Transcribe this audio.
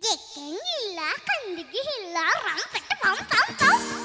Get in, laugh, and give him laugh, and put the pump.